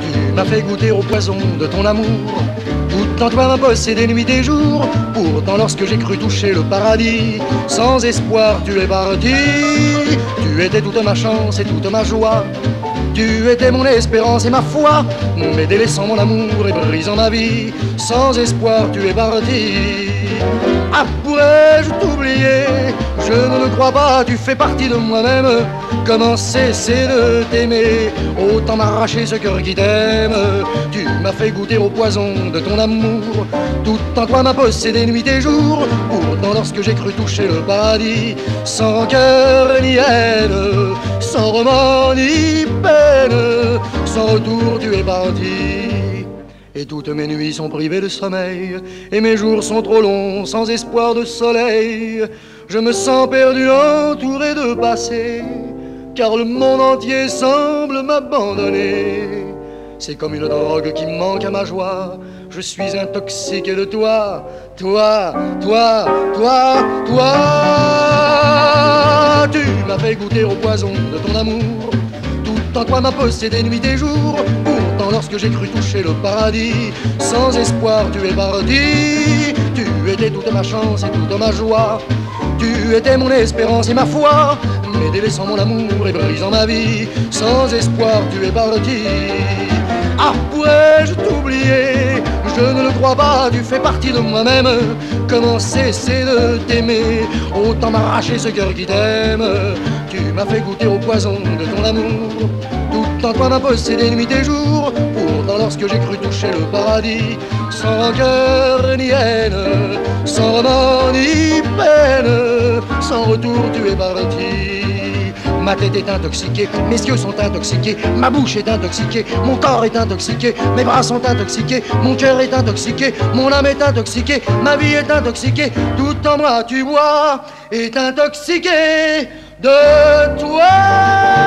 Tu m'as fait goûter au poison de ton amour, tout en toi m'a bossé des nuits des jours. Pourtant lorsque j'ai cru toucher le paradis, sans espoir tu es parti. Tu étais toute ma chance et toute ma joie, tu étais mon espérance et ma foi. Mais délaissant mon amour et brisant ma vie, sans espoir tu es parti. Ah, pourrais-je t'oublier? Je ne le crois pas, tu fais partie de moi-même. Comment cesser de t'aimer? Autant m'arracher ce cœur qui t'aime. Tu m'as fait goûter au poison de ton amour, tout en toi m'a possédé nuit et jour. Pourtant lorsque j'ai cru toucher le paradis, sans rancœur ni haine, sans remords ni peine, sans retour tu es parti. Et toutes mes nuits sont privées de sommeil, et mes jours sont trop longs, sans espoir de soleil. Je me sens perdu, entouré de passé, car le monde entier semble m'abandonner. C'est comme une drogue qui manque à ma joie, je suis intoxiqué de toi, toi, toi, toi, toi. Tu m'as fait goûter au poison de ton amour, tout en toi m'a possédé nuit et jour. Lorsque j'ai cru toucher le paradis, sans espoir tu es parti. Tu étais toute ma chance et toute ma joie, tu étais mon espérance et ma foi. Mais délaissant mon amour et brisant ma vie, sans espoir tu es parti. Ah, pourrais-je t'oublier? Je ne le crois pas, tu fais partie de moi-même. Comment cesser de t'aimer? Autant m'arracher ce cœur qui t'aime. Tu m'as fait goûter au poison de ton amour, tout en toi m'a possédé nuit et jour. Pourtant lorsque j'ai cru toucher le paradis, sans rancœur ni haine, sans remords ni peine, sans retour tu es parti. Ma tête est intoxiquée, mes yeux sont intoxiqués, ma bouche est intoxiquée, mon corps est intoxiqué, mes bras sont intoxiqués, mon cœur est intoxiqué, mon âme est intoxiquée, ma vie est intoxiquée, tout en moi tu vois, est intoxiqué de toi.